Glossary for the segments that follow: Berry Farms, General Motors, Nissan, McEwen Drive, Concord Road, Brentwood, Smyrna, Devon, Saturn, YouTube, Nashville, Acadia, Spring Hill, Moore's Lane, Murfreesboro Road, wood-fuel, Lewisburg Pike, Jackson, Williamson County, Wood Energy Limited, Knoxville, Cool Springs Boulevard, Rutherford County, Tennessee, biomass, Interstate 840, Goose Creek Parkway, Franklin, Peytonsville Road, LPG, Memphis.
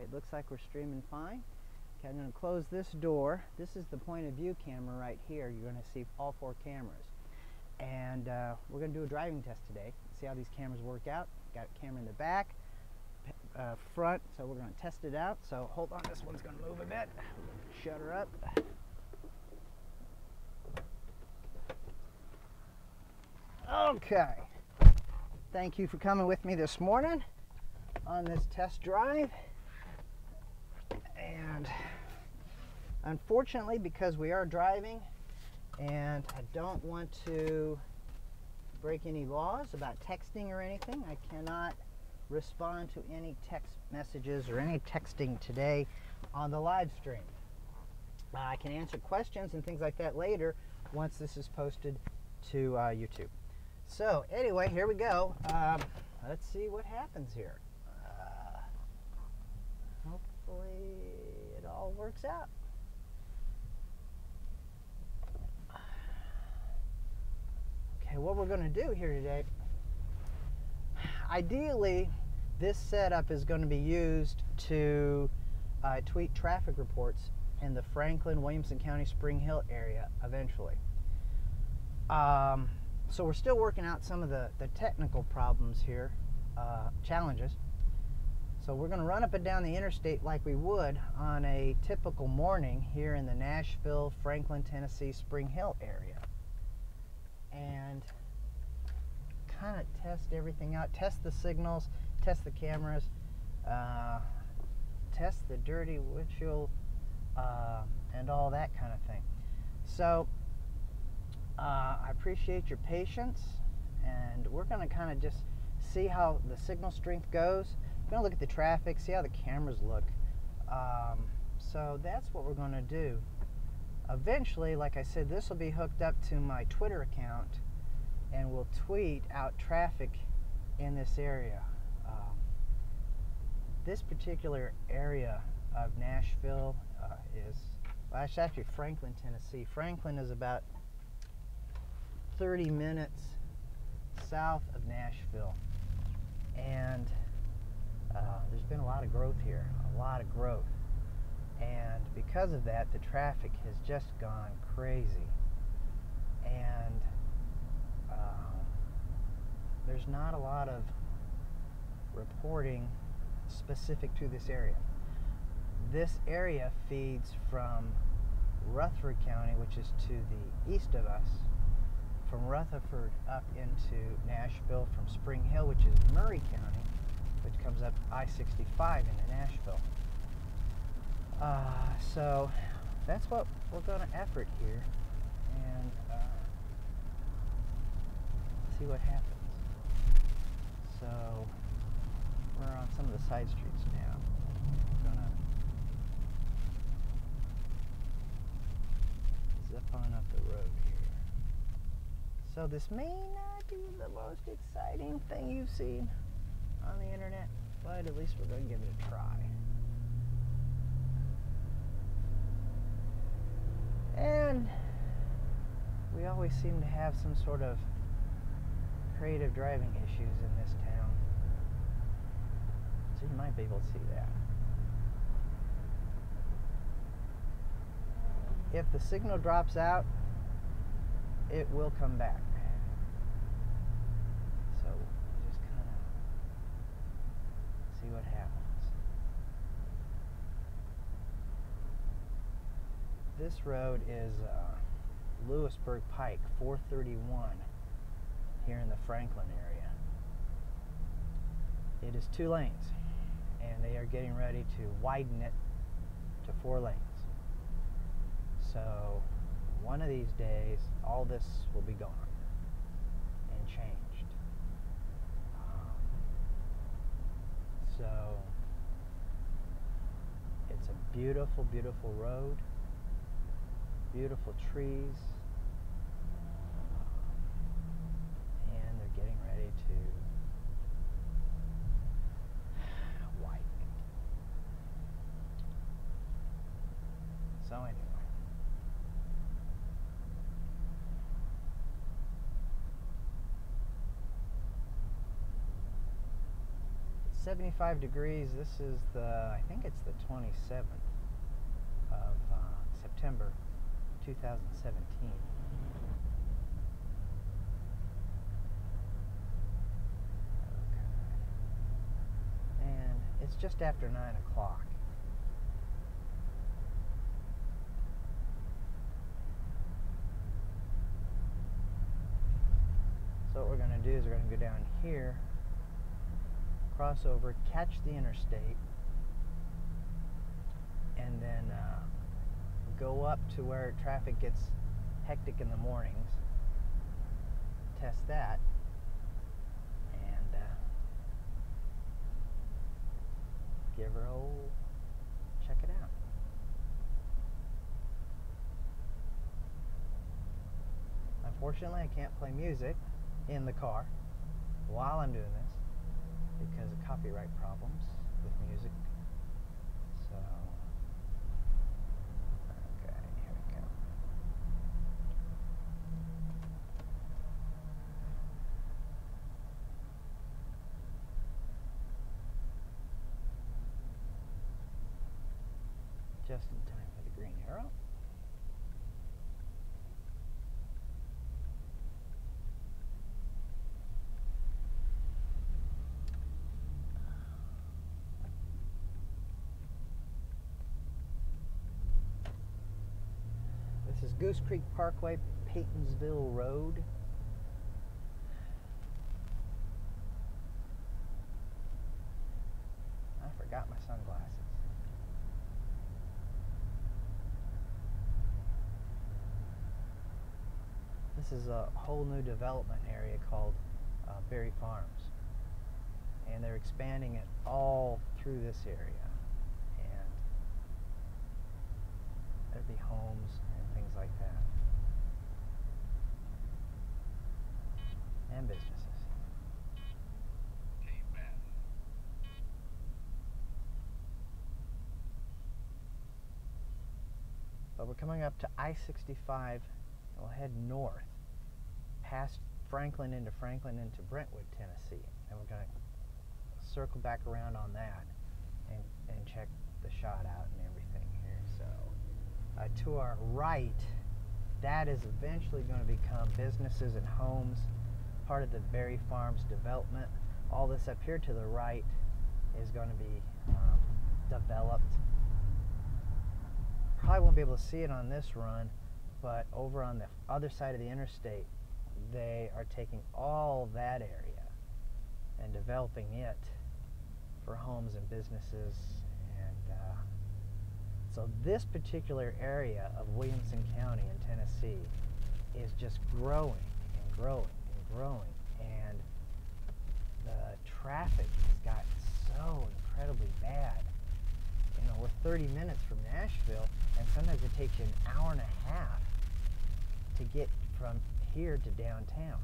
It looks like we're streaming fine. Okay, I'm going to close this door. This is the point of view camera right here. You're going to see all four cameras. And we're going to do a driving test today. See how these cameras work out. Got a camera in the back, front, so we're going to test it out. So hold on, this one's going to move a bit. Shut her up. Okay. Thank you for coming with me this morning on this test drive. And unfortunately, because we are driving and I don't want to break any laws about texting or anything, I cannot respond to any text messages or any texting today on the live stream. I can answer questions and things like that later once this is posted to YouTube. So anyway, here we go. Let's see what happens here. Hopefully it all works out. Okay, what we're going to do here today, ideally this setup is going to be used to tweet traffic reports in the Franklin, Williamson County, Spring Hill area eventually. So we're still working out some of the technical problems here, challenges. So we're going to run up and down the interstate like we would on a typical morning here in the Nashville, Franklin, Tennessee, Spring Hill area. And kind of test everything out, test the signals, test the cameras, test the dirty windshield, and all that kind of thing. So I appreciate your patience, and we're going to kind of just see how the signal strength goes. I'm going to look at the traffic, see how the cameras look. So that's what we're going to do. Eventually, like I said, this will be hooked up to my Twitter account, and we'll tweet out traffic in this area. This particular area of Nashville is, well, it's actually Franklin, Tennessee. Franklin is about 30 minutes south of Nashville, and there's been a lot of growth here, a lot of growth, and because of that the traffic has just gone crazy. And there's not a lot of reporting specific to this area. This area feeds from Rutherford County, which is to the east of us, from Rutherford up into Nashville, from Spring Hill, which is Murray County, which comes up I-65 into Nashville. So that's what we're going to effort here, and see what happens. So we're on some of the side streets now. We're going to zip on up the road here. So this may not be the most exciting thing you've seen on the internet, but at least we're going to give it a try. And we always seem to have some sort of creative driving issues in this town, so you might be able to see that. If the signal drops out, it will come back. See what happens. This road is Lewisburg Pike 431 here in the Franklin area. It is 2 lanes, and they are getting ready to widen it to 4 lanes. So one of these days all this will be gone and changed. So it's a beautiful, beautiful road, beautiful trees, and they're getting ready to widen it. So anyway, 75 degrees. This is the, I think it's the 27th of September 2017. Okay. And it's just after 9 o'clock. So what we're going to do is we're going to go down here, cross over, catch the interstate, and then go up to where traffic gets hectic in the mornings, test that, and give her a old check it out. Unfortunately, I can't play music in the car while I'm doing this because of copyright problems with music. So, okay, here we go. Just in time for the green arrow. This is Goose Creek Parkway, Peytonsville Road. I forgot my sunglasses. This is a whole new development area called Berry Farms. And they're expanding it all through this area. And there'll be homes and things like that. And businesses. Amen. But we're coming up to I-65 and we'll head north past Franklin into Brentwood, Tennessee. And we're going to circle back around on that and check the shot out and everything here. So to our right, that is eventually going to become businesses and homes, part of the Berry Farms development. All this up here to the right is going to be developed. Probably won't be able to see it on this run, but over on the other side of the interstate, they are taking all that area and developing it for homes and businesses. And so this particular area of Williamson County in Tennessee is just growing and growing and growing, and the traffic has gotten so incredibly bad. You know, we're 30 minutes from Nashville, and sometimes it takes you an hour and a half to get from here to downtown.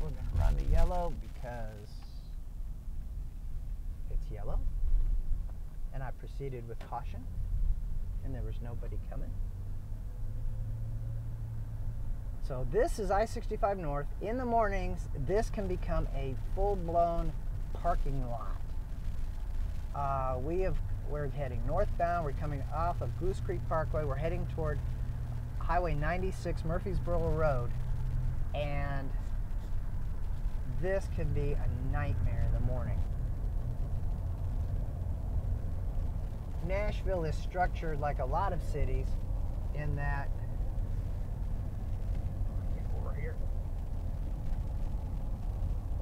We're going to run the yellow because it's yellow, and I proceeded with caution. And there was nobody coming. So this is I-65 North. In the mornings, this can become a full-blown parking lot. We're heading northbound. We're coming off of Goose Creek Parkway. We're heading toward Highway 96 Murfreesboro Road. And this can be a nightmare in the morning. Nashville is structured like a lot of cities in that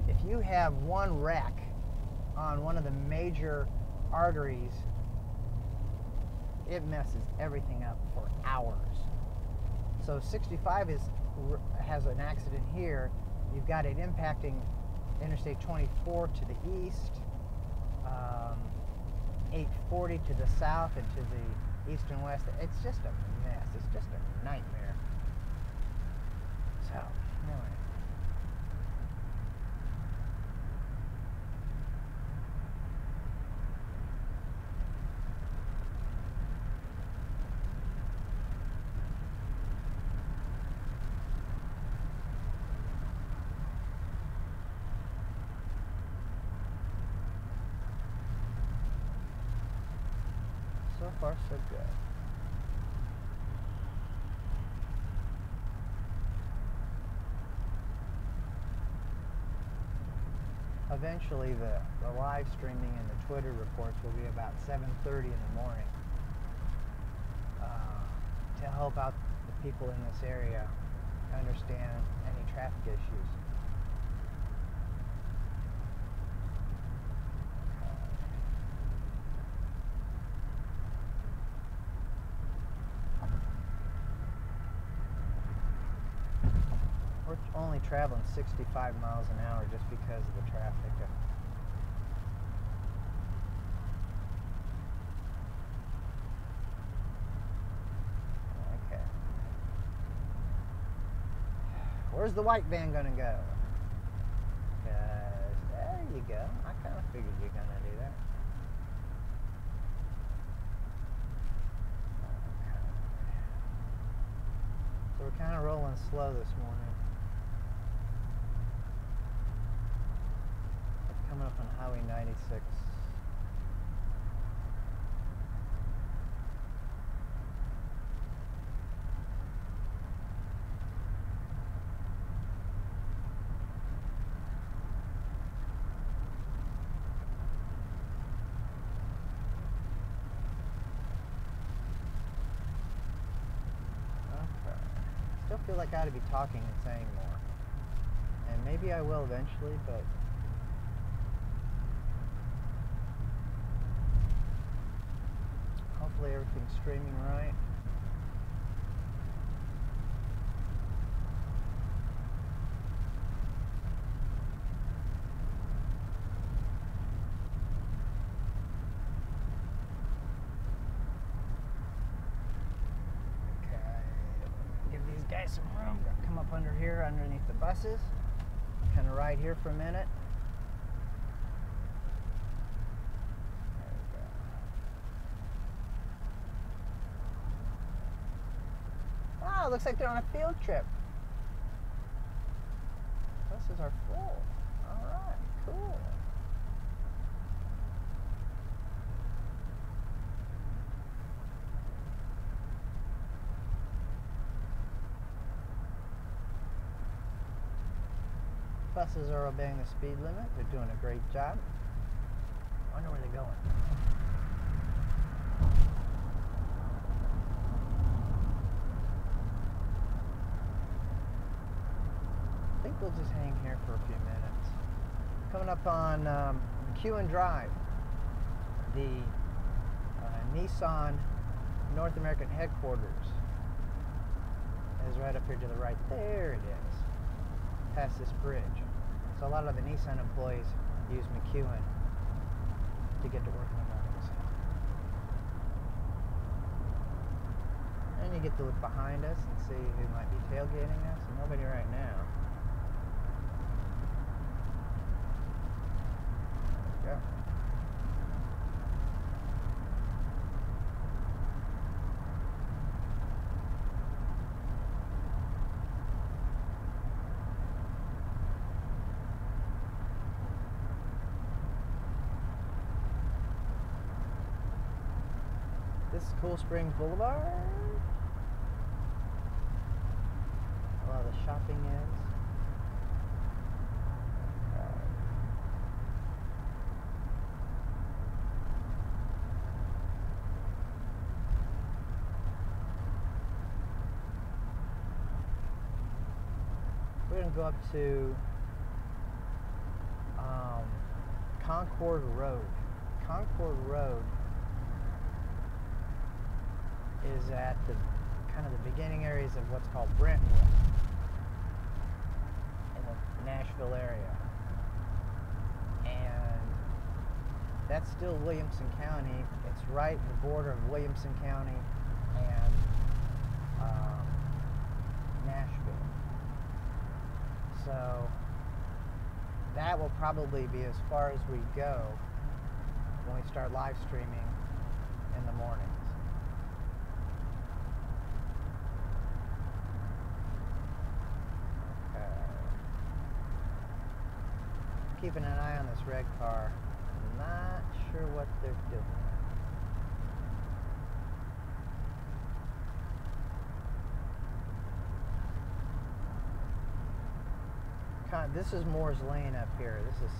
if you have one wreck on one of the major arteries, it messes everything up for hours. So 65 has an accident here. You've got it impacting Interstate 24 to the east, 840 to the south, and to the east and west. It's just a mess. It's just a nightmare. So, anyway. So far, so good. Eventually, the live streaming and the Twitter reports will be about 7:30 in the morning to help out the people in this area understand any traffic issues. Only traveling 65 miles an hour just because of the traffic. Okay. Where's the white van gonna go? Because there you go. I kind of figured you're gonna do that. Okay. So we're kind of rolling slow this morning. Coming up on Highway 96. Okay. Still feel like I ought to be talking and saying more. And maybe I will eventually, but everything's streaming right. Okay, give these guys some room. Gotta come up under here, underneath the buses. Kind of ride here for a minute. Looks like they're on a field trip. Buses are full. All right, cool. Buses are obeying the speed limit. They're doing a great job. I wonder where they're going. We'll just hang here for a few minutes. Coming up on McEwen Drive, the Nissan North American headquarters is right up here to the right. There it is, past this bridge. So a lot of the Nissan employees use McEwen to get to work in the mornings. And you get to look behind us and see who might be tailgating us. Nobody right now. This is Cool Springs Boulevard, where all the shopping is. Go up to Concord Road. Concord Road is at the kind of the beginning areas of what's called Brentwood in the Nashville area, and that's still Williamson County. It's right at the border of Williamson County and Nashville. So that will probably be as far as we go when we start live streaming in the mornings. Okay. Keeping an eye on this red car. Not sure what they're doing. this is Moore's Lane up here. This is,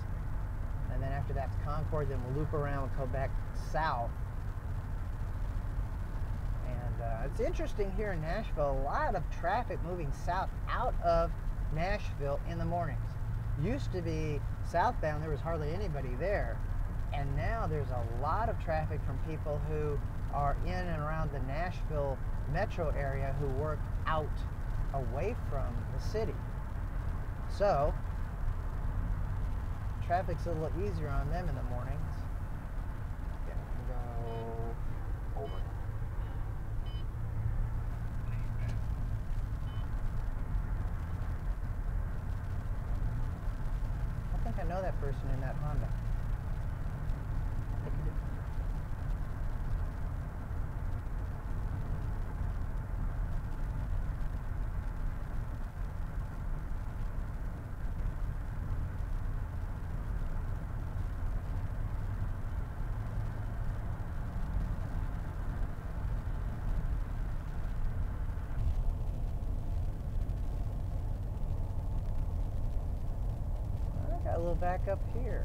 and then after that's Concord. Then we'll loop around and go back south. And it's interesting here in Nashville. A lot of traffic moving south out of Nashville in the mornings. Used to be southbound. There was hardly anybody there, and now there's a lot of traffic from people who are in and around the Nashville metro area who work out away from the city. So traffic's a little easier on them in the mornings. Yeah, we can go over. I think I know that person in that Honda. Back up here.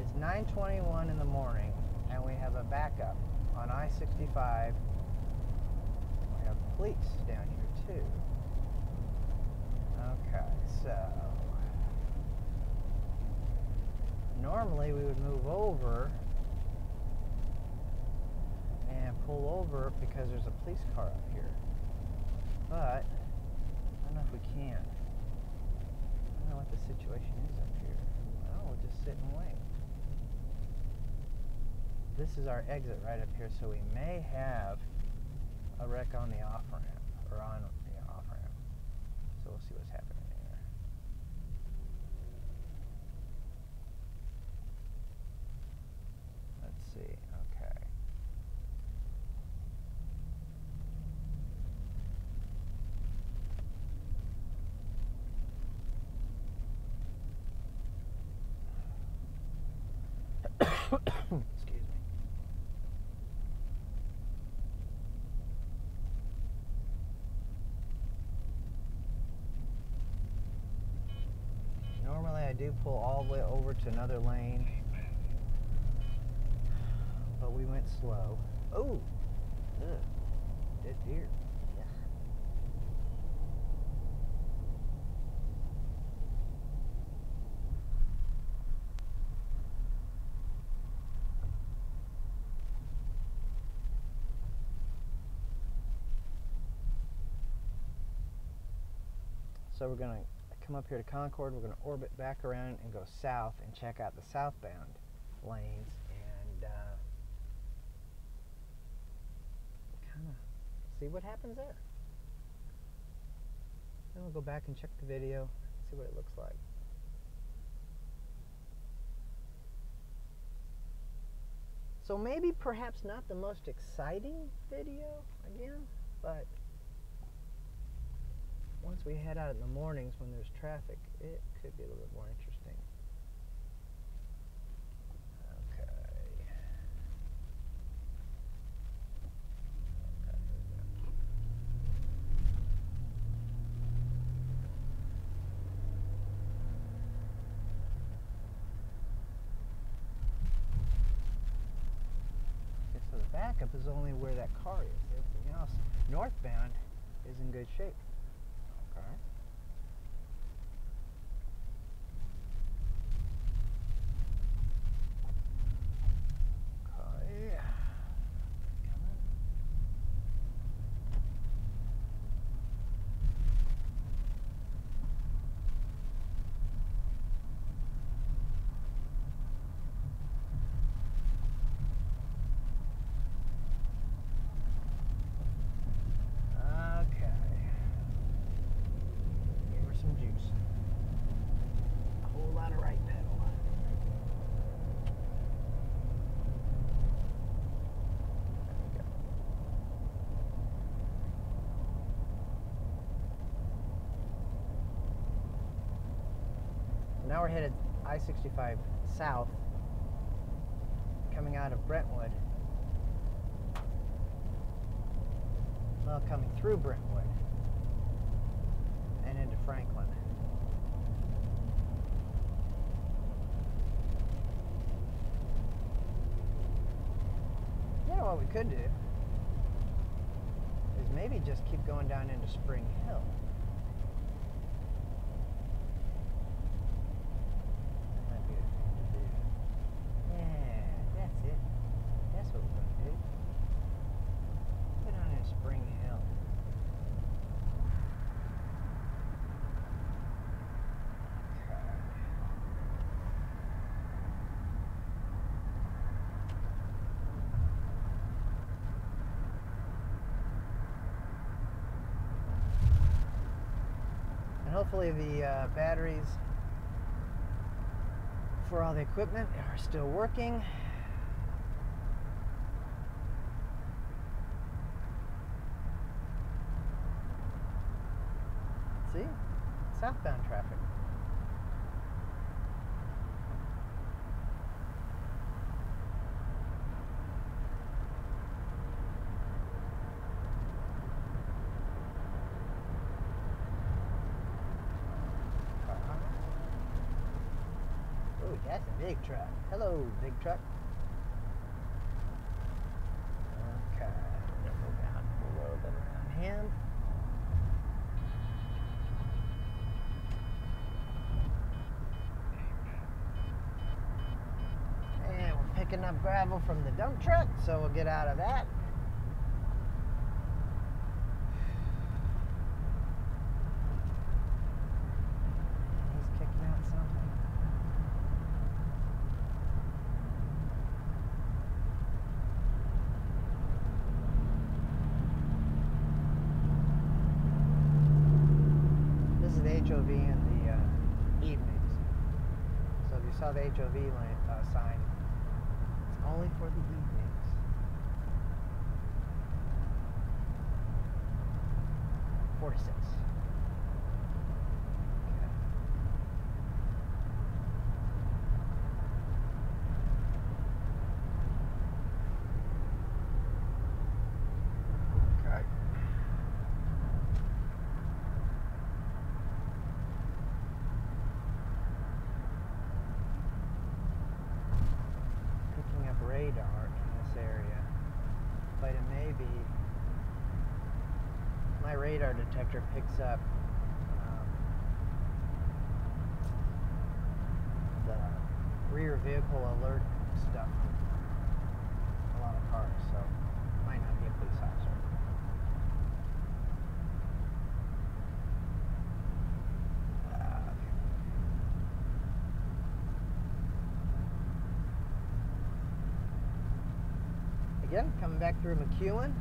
It's 9:21 in the morning and we have a backup on I-65. We have police down here too. Okay, so normally we would move over and pull over because there's a police car up here. But I don't know if we can. I don't know what the situation is up here. Well, we'll just sit and wait. This is our exit right up here, so we may have a wreck on the off-ramp, or on the off-ramp. So we'll see what's happening there. Let's see. Okay. Excuse me. Normally I do pull all the way over to another lane, but we went slow. Oh, dead deer. Yeah. So we're going to come up here to Concord, we're going to orbit back around and go south and check out the southbound lanes and kind of see what happens there. Then we'll go back and check the video, see what it looks like. So maybe perhaps not the most exciting video again, but once we head out in the mornings when there's traffic, it could be a little bit more interesting. Okay. Okay, so the backup is only where that car is. Everything else northbound is in good shape. Okay. Okay. Now we're headed I-65 south, coming out of Brentwood. Well, coming through Brentwood. Franklin. You know what we could do is maybe just keep going down into Spring Hill. Hopefully the batteries for all the equipment are still working. See? Southbound traffic. That's a big truck. Hello, big truck. Okay, I'm gonna go down below, then around him. And we're picking up gravel from the dump truck, so we'll get out of that. The HOV sign. It's only for the evenings. Radar detector picks up the rear vehicle alert stuff. A lot of cars, so it might not be a police officer. Again, coming back through McEwen.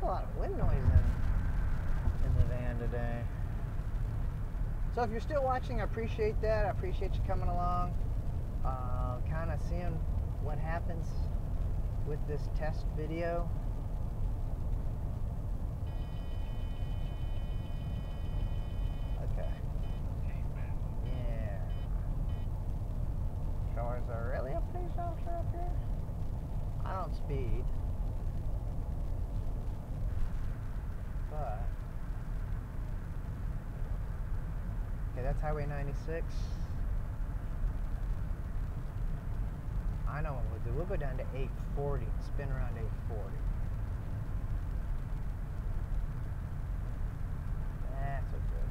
A lot of wind noise in the van today. So if you're still watching, I appreciate that. I appreciate you coming along, kind of seeing what happens with this test video. Okay. Yeah. Cars are really a police officer up here. I don't speed. Okay, that's Highway 96. I know what we'll do. We'll go down to 840 and spin around 840. That's a good.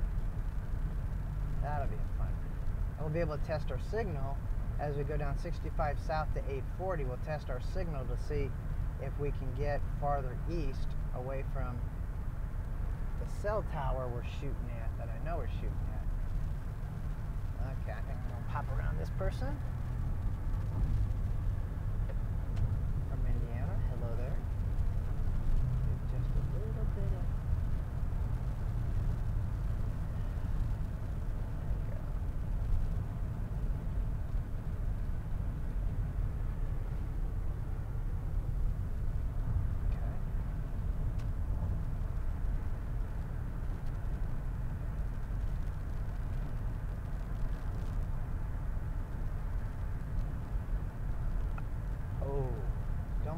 That'll be a fun. And we'll be able to test our signal as we go down 65 south to 840. We'll test our signal to see if we can get farther east away from the cell tower we're shooting at, that I know we're shooting at. Okay, I think I'm gonna pop around this person. From Indiana, hello there. Just a little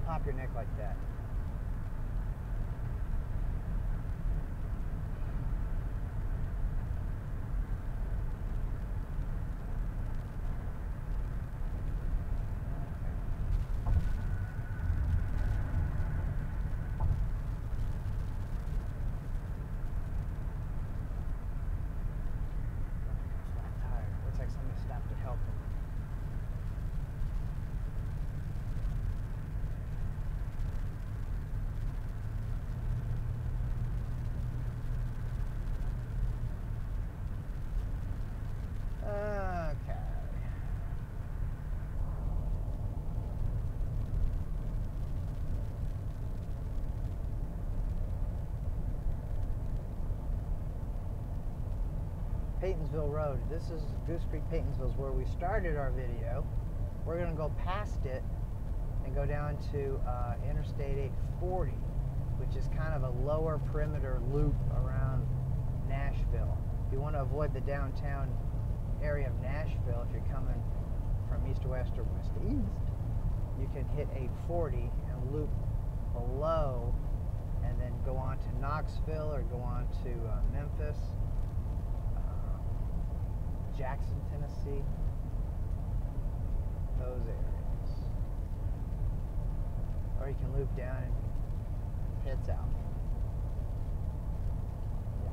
pop your neck like that. Peytonsville Road. This is Goose Creek. Peytonsville is where we started our video. We're going to go past it and go down to Interstate 840, which is kind of a lower perimeter loop around Nashville. If you want to avoid the downtown area of Nashville, if you're coming from east to west or west to east, you can hit 840 and loop below and then go on to Knoxville or go on to Memphis. Jackson, Tennessee, those areas. Or you can loop down and head south. Yeah.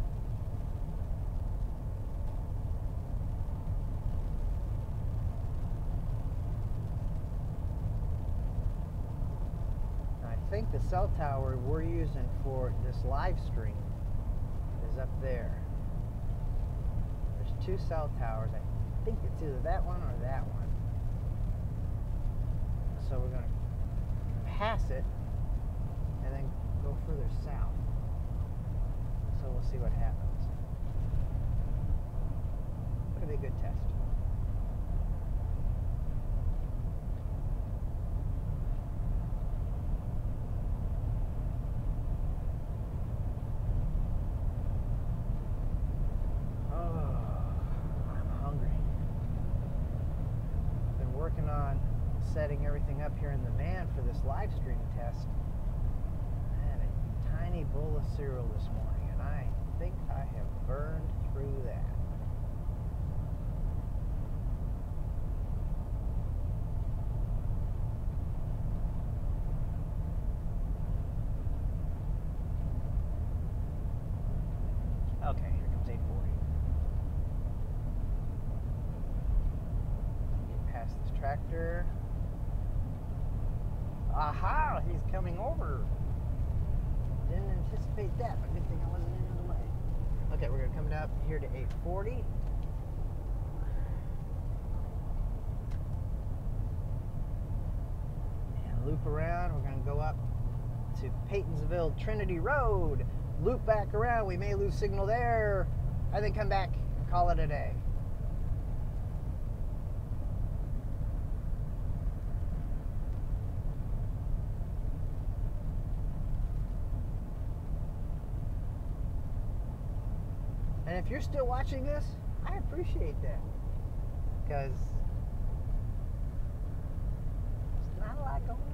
I think the cell tower we're using for this live stream is up there. Two cell towers. I think it's either that one or that one. So we're going to pass it and then go further south. So we'll see what happens. It'll be a good test. Setting everything up here in the van for this live stream test. I had a tiny bowl of cereal this morning, and I think I have burned through that. Trinity Road, loop back around, we may lose signal there, and then come back and call it a day. And if you're still watching this, I appreciate that, because there's not a lot going on.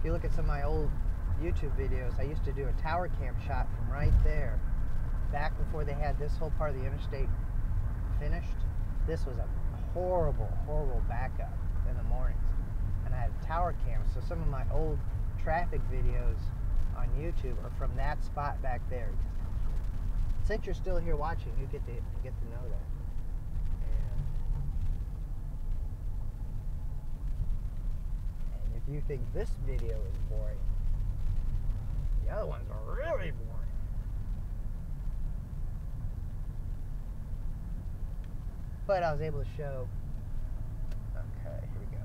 If you look at some of my old YouTube videos, I used to do a tower cam shot from right there. Back before they had this whole part of the interstate finished, this was a horrible, horrible backup in the mornings. And I had a tower cam, so some of my old traffic videos on YouTube are from that spot back there. Since you're still here watching, you get to know that. You think this video is boring? The other ones are really boring. But I was able to show. Okay, here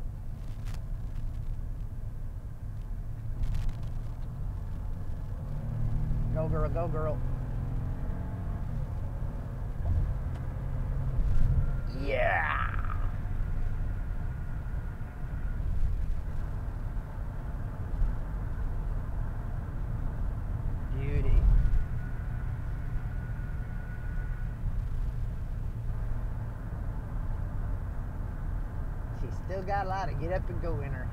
we go. Go girl, go girl. Yeah. Still got a lot of get up and go in her.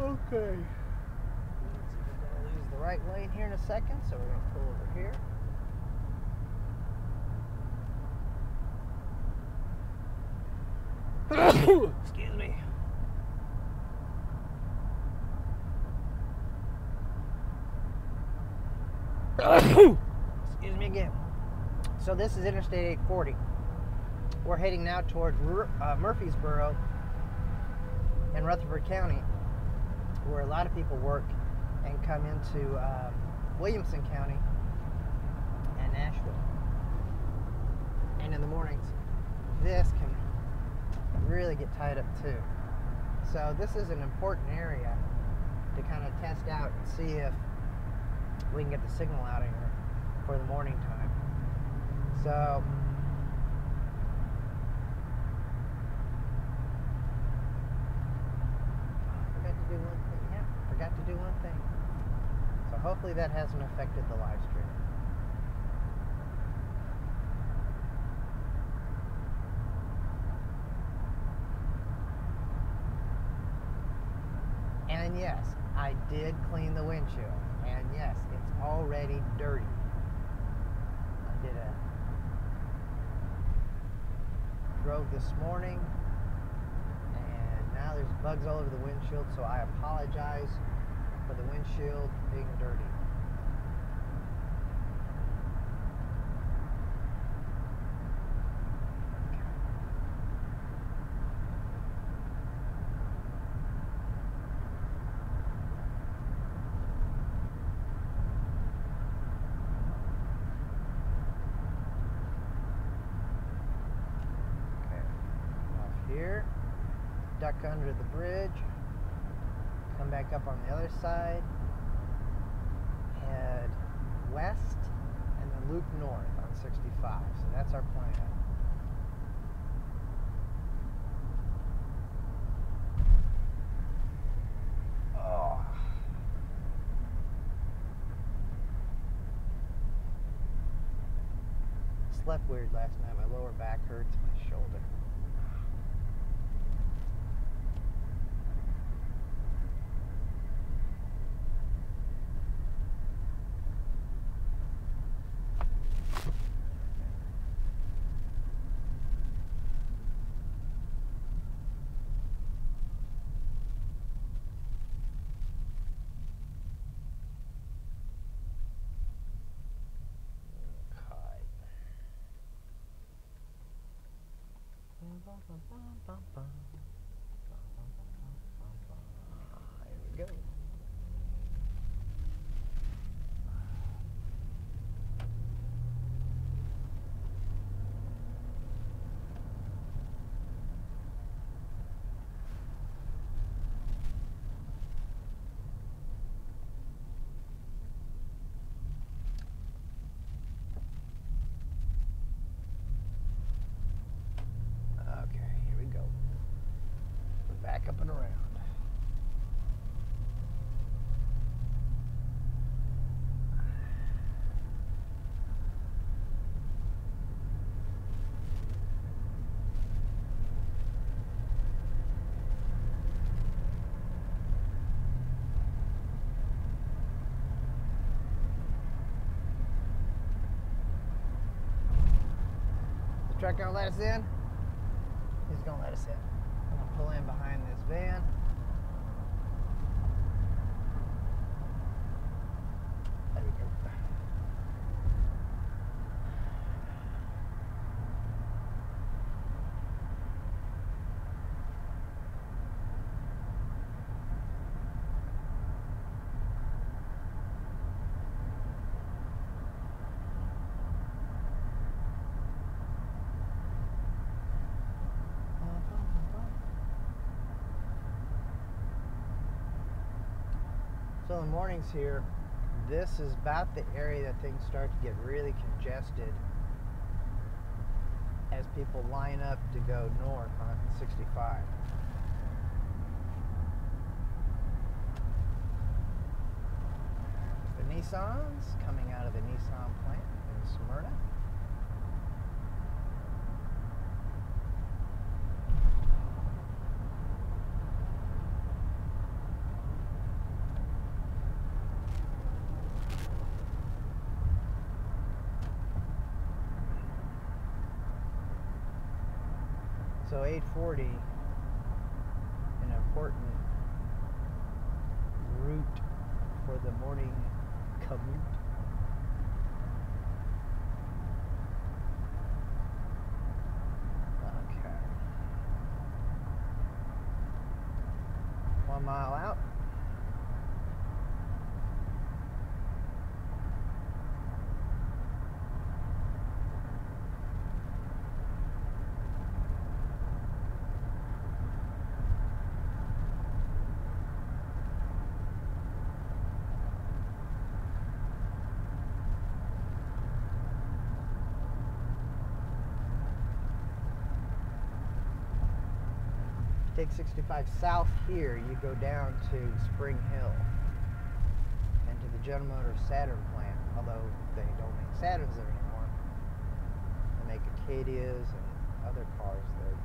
Okay. We're gonna lose the right lane here in a second, so we're gonna pull over here. Excuse me. Excuse me again. So this is Interstate 840. We're heading now towards Murfreesboro and Rutherford County, where a lot of people work and come into Williamson County and Nashville. And in the mornings, this can really get tied up too. So this is an important area to kind of test out and see if we can get the signal out of here for the morning time. So I forgot to do one thing. So hopefully that hasn't affected the live stream. And yes, I did clean the windshield. And yes, it's already dirty. I did drove this morning, and now there's bugs all over the windshield, so I apologize for the windshield being dirty. Duck under the bridge, come back up on the other side, head west, and then loop north on 65. So that's our plan. Oh. Slept weird last night. My lower back hurts, my shoulder. Here we go. Up and around. The truck gonna let us in? He's gonna let us in. I'm gonna pull in behind this van. There we go. So in the mornings here, this is about the area that things start to get really congested as people line up to go north on 65. Nissans coming out of the Nissan plant in Smyrna. So 840, an important route for the morning commute. Okay. 1 mile out. Take 65 south here, you go down to Spring Hill and to the General Motors Saturn plant, although they don't make Saturns there anymore. They make Acadias and other cars there.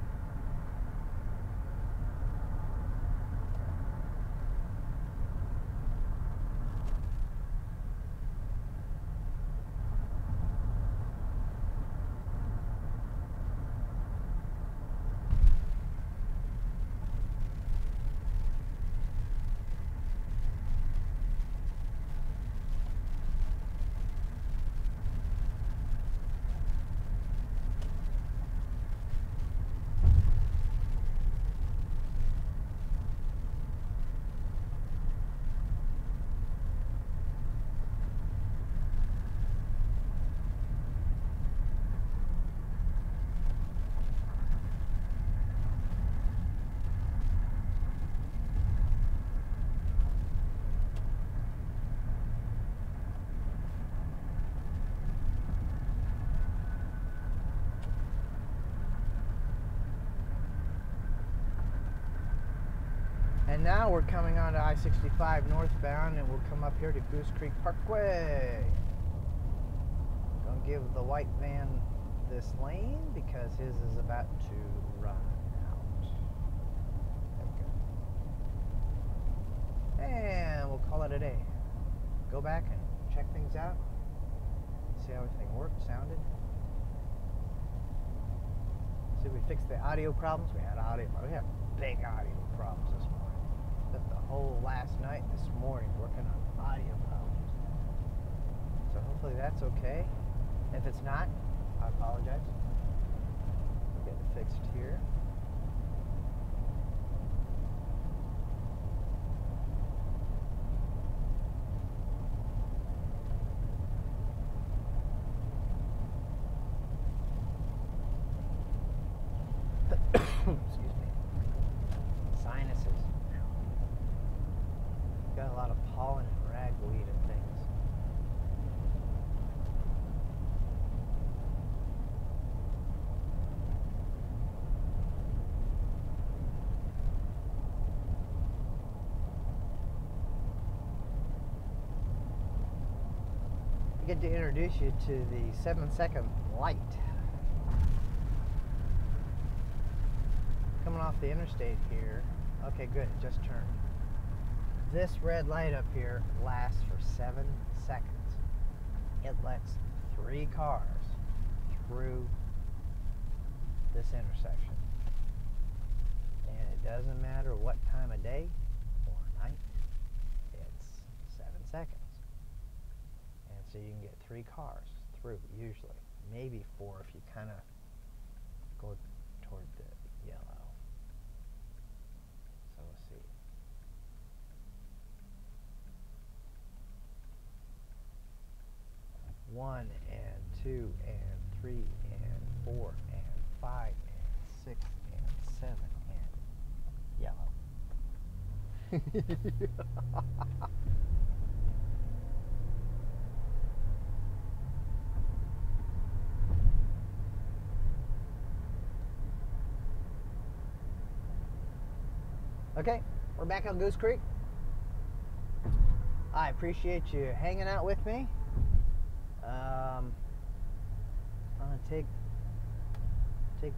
And now we're coming onto I-65 northbound, and we'll come up here to Goose Creek Parkway. Gonna give the white van this lane because his is about to run out. There we go. And we'll call it a day. Go back and check things out. See how everything worked, sounded. See, we fixed the audio problems. We had big audio problems this morning. The whole last night, this morning, working on audio problems. So hopefully that's okay. If it's not, I apologize. We'll get it fixed here. Excuse me. Sinuses. Got a lot of pollen and ragweed and things. I get to introduce you to the 7-second light. Coming off the interstate here. Okay, good, it just turned. This red light up here lasts for 7 seconds. It lets 3 cars through this intersection. And it doesn't matter what time of day or night, it's 7 seconds. And so you can get 3 cars through, usually. Maybe 4 if you kind of go toward the yellow. So we'll see. One and two and three and four and five and six and seven and yellow. Okay, we're back on Goose Creek. I appreciate you hanging out with me. I'm gonna take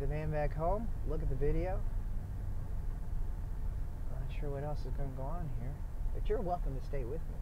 the van back home, look at the video. I'm not sure what else is gonna go on here, but you're welcome to stay with me.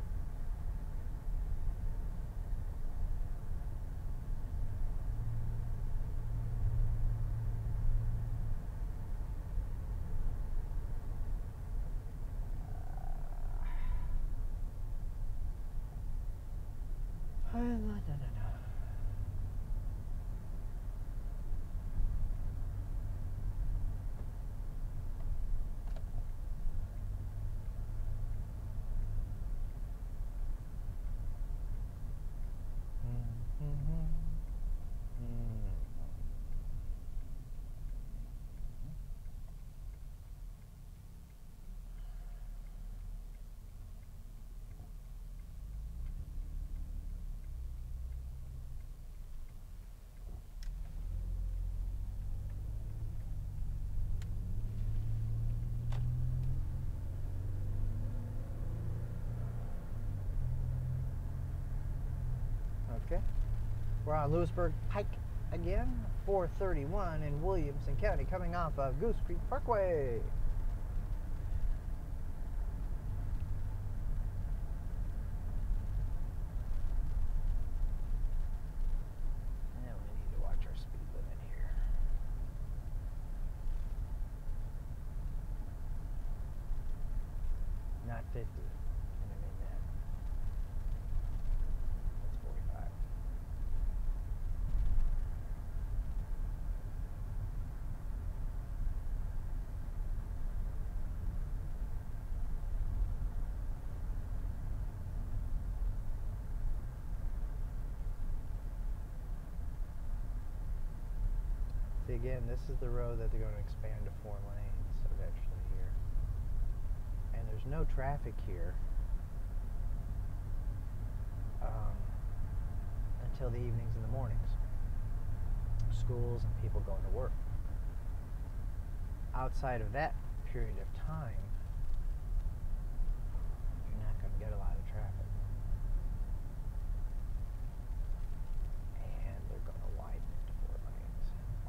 Okay, we're on Lewisburg Pike again, 431 in Williamson County, coming off of Goose Creek Parkway. Again, this is the road that they're going to expand to 4 lanes eventually here. And there's no traffic here until the evenings and the mornings. Schools and people going to work. Outside of that period of time, you're not going to get a lot of traffic.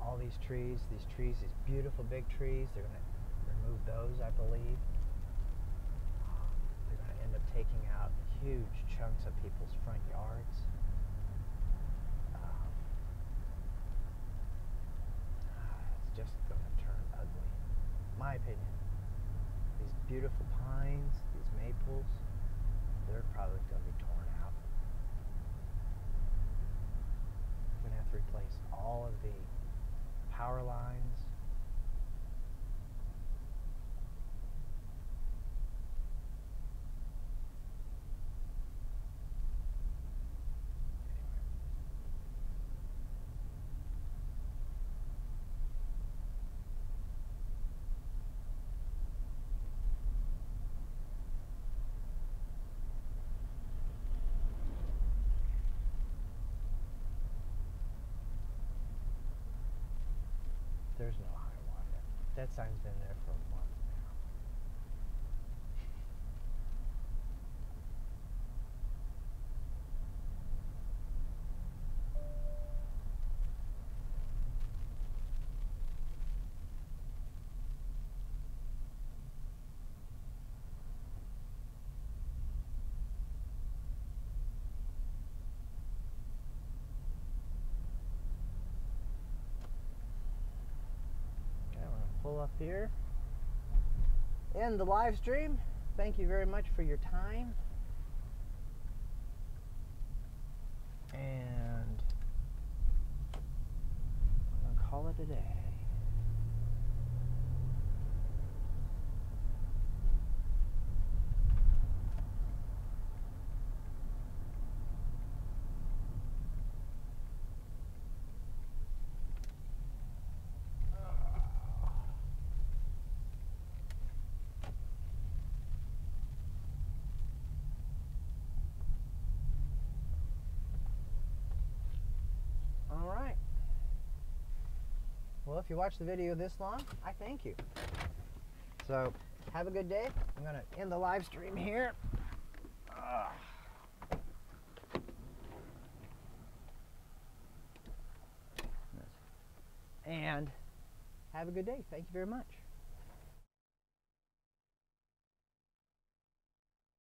All these trees, these beautiful big trees, they're going to remove those, I believe. They're going to end up taking out huge chunks of people's front yards. It's just going to turn ugly, in my opinion. These beautiful pines, these maples, they're probably going to be torn out. We're going to have to replace all of the power lines. There's no high water. That sign's been there for a month now. Up here in the live stream. Thank you very much for your time, and I'm gonna call it a day. If you watched the video this long, I thank you. So have a good day. I'm gonna end the live stream here. And have a good day. Thank you very much.